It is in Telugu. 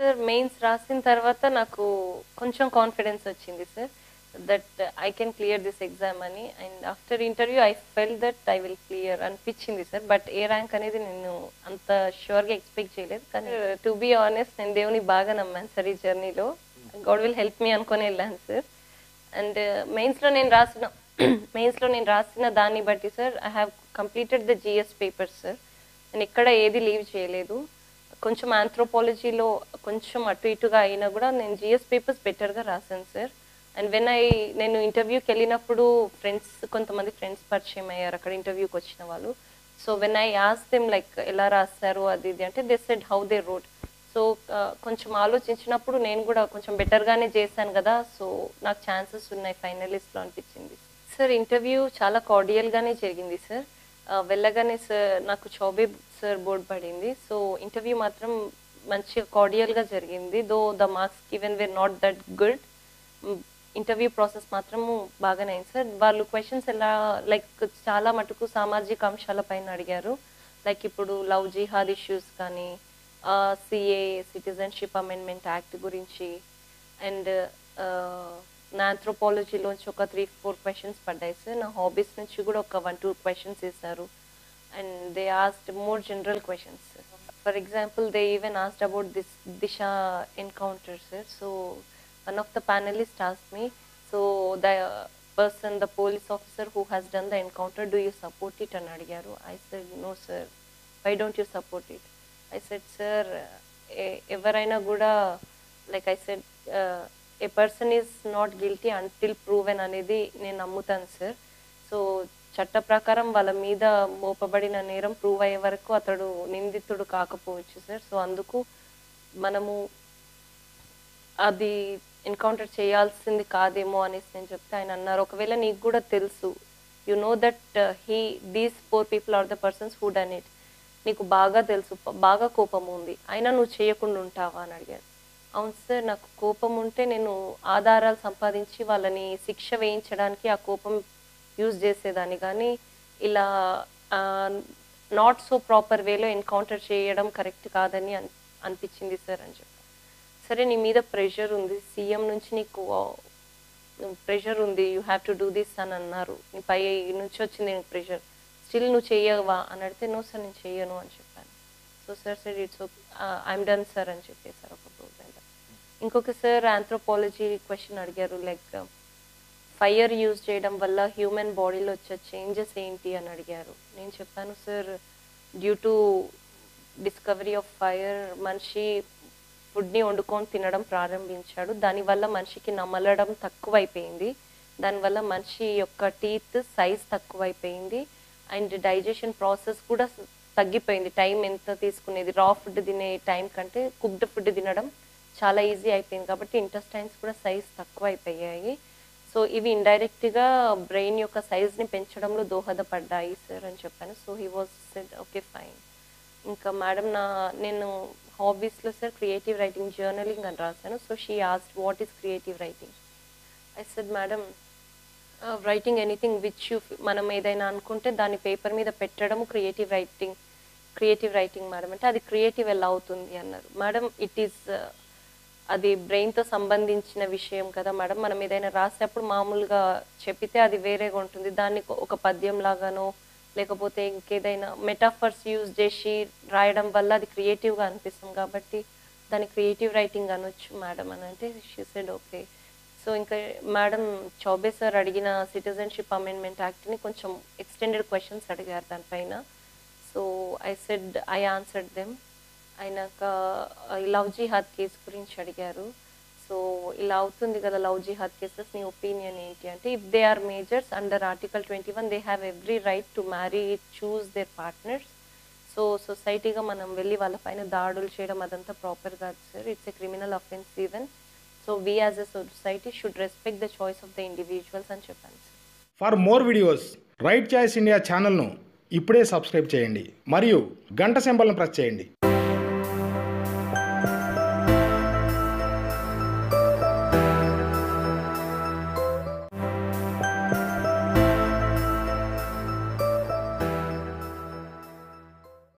सर मेन्स रासिन तर्वाता नाकु कोंचेम कॉन्फिडेंस वच्चिंदी sir that I can clear this exam ani and after interview I felt that I will clear and pitchindi sir but A rank anedi ninnu anta sure ga expect cheyaledu kani to be honest nen devuni baaga namman sir ee journey lo God will help me ankone illan sir and mains lo nen rasina danni batti sir I have completed the GS papers sir and ikkada edi leave cheyaledu koncham anthropology lo koncham atu itu ga aina kuda nen GS papers better ga rasan sir and when I interview kellinappudu friends kontamandi friends parchayam ayyaru akkada interview ku vachina vallu so when I asked them like ela rasaru adi idi ante they said how they wrote so koncham aalochinchinappudu nenu kuda koncham better gaane chesanu kada so naaku chances unnai finalist lo anipichindi sir interview chaala cordial gaane jarigindi sir vellagane sir naaku chobe sir board padindi so interview matram manchi cordial ga jarigindi though the marks given were not that good interview process మాత్రము బాగానే అయింది సార్ వాళ్ళు క్వశ్చన్స్ ఎలా లైక్ చాలా మటుకు సామాజిక అంశాలపైన అడిగారు లైక్ ఇప్పుడు లవ్ జిహాద్ ఇష్యూస్ కానీ సిఏ సిటిజన్షిప్ అమెండ్మెంట్ యాక్ట్ గురించి అండ్ నా ఆంథ్రోపాలజీలోంచి ఒక 3-4 క్వశ్చన్స్ పడ్డాయి సార్ నా హాబీస్ నుంచి కూడా ఒక 1-2 క్వశ్చన్స్ వేశారు and they asked more general questions for example they even asked about this Disha encounter sir so one of the panelists asked me so the police officer who has done the encounter do you support it and adigaru I said no sir why don't you support it I said sir everaina kuda like I said a person is not guilty until proven anedi nenu nammutanu sir so chatta prakaram vala meeda mopabadina neeram prove ayye varaku atadu ninditudu kaakapochu sir so anduku manamu adi encounter చేయాల్సింది కాదేమో అనేసి నేను చెప్తే ఆయన అన్నారు ఒకవేళ నీకు కూడా తెలుసు you know that he these 4 people are the persons who done it నీకు బాగా తెలుసు బాగా కోపం ఉంది అయినా నువ్వు చేయకుండా ఉంటావా అని అడిగారు అవును సార్ నాకు కోపం ఉంటే నేను ఆధారాలు సంపాదించి వాళ్ళని శిక్ష వేయించడానికి ఆ కోపం యూజ్ చేసేదాన్ని కానీ ఇలా నాట్ సో ప్రాపర్ వేలో ఎన్కౌంటర్ చేయడం కరెక్ట్ కాదని అనిపించింది సార్ అని చెప్పారు సరే నీ మీద ప్రెషర్ ఉంది సీఎం నుంచి నీకు ప్రెషర్ ఉంది you have to do this అని అన్నారు నీ పై నుంచి వచ్చింది నీకు ప్రెషర్ స్టిల్ నువ్వు చేయవా అని అడిగితే నో సార్ నేను చేయను అని చెప్పాను so sir said it's okay I'm done sir అని చెప్పేశారు ఒక ప్రోగ్రామ్ ఇంకొక సార్ ఆంథ్రోపాలజీ క్వశ్చన్ అడిగారు లైక్ ఫైర్ యూజ్ చేయడం వల్ల హ్యూమన్ బాడీలో వచ్చే చేంజెస్ ఏంటి అని అడిగారు నేను చెప్పాను sir due to discovery of fire మనిషి ఫుడ్ని వండుకొని తినడం ప్రారంభించాడు దానివల్ల మనిషికి నమలడం తక్కువైపోయింది దానివల్ల మనిషి యొక్క టీత్ సైజ్ తక్కువైపోయింది అండ్ డైజెషన్ ప్రాసెస్ కూడా తగ్గిపోయింది టైం ఎంత తీసుకునేది రా ఫుడ్ తినే టైం కంటే కుక్డ్ ఫుడ్ తినడం చాలా ఈజీ అయిపోయింది కాబట్టి ఇంటెస్టైన్స్ కూడా సైజ్ తక్కువైపోయాయి సో ఇవి ఇండైరెక్ట్గా బ్రెయిన్ యొక్క సైజ్ని పెంచడంలో దోహదపడ్డాయి సార్ అని చెప్పాను so he was said okay fine ఇంకా మేడం నేను హాబీస్లో సార్ క్రియేటివ్ రైటింగ్ జర్నలింగ్ అని రాశాను so she asked what is creative writing I said madam writing anything which మనం ఏదైనా అనుకుంటే దాన్ని పేపర్ మీద పెట్టడం క్రియేటివ్ రైటింగ్ మేడం అంటే అది క్రియేటివ్ ఎలా అవుతుంది అన్నారు మేడం ఇట్ ఈస్ అది బ్రెయిన్తో సంబంధించిన విషయం కదా మేడం మనం ఏదైనా రాసేటప్పుడు మామూలుగా చెప్పితే అది వేరేగా ఉంటుంది దాన్ని ఒక పద్యం లాగానో లేకపోతే ఇంకేదైనా మెటాఫర్స్ యూజ్ చేసి రాయడం వల్ల అది క్రియేటివ్గా అనిపిస్తుంది కాబట్టి దాన్ని క్రియేటివ్ రైటింగ్ అనొచ్చు మేడం అని అంటే షీ సెడ్ ఓకే సో ఇంకా మేడం చౌబే సార్ అడిగిన సిటిజన్షిప్ అమెండ్మెంట్ యాక్ట్ని కొంచెం ఎక్స్టెండెడ్ క్వశ్చన్స్ అడిగారు దానిపైన so I said I answered them అయినాక లవ్ జిహాద్ కేసు గురించి అడిగారు సో ఇలా అవుతుంది కదా లవ్ జిహాద్ కేసెస్ నీ ఒపీనియన్ ఏంటి అంటే if they are majors under article 21 they have every right to marry choose their partners so సొసైటీగా మనం వెళ్ళి వాళ్ళపైన దాడులు చేయడం అదంతా ప్రాపర్ కాదు sir it's a criminal offence even so we as a society should respect the choice of the individuals అని చెప్పాను sir for more videos right choice India ఛానల్ను ఇప్పుడే సబ్స్క్రైబ్ చేయండి మరియు గంట సింబల్ను ప్రెస్ చేయండి.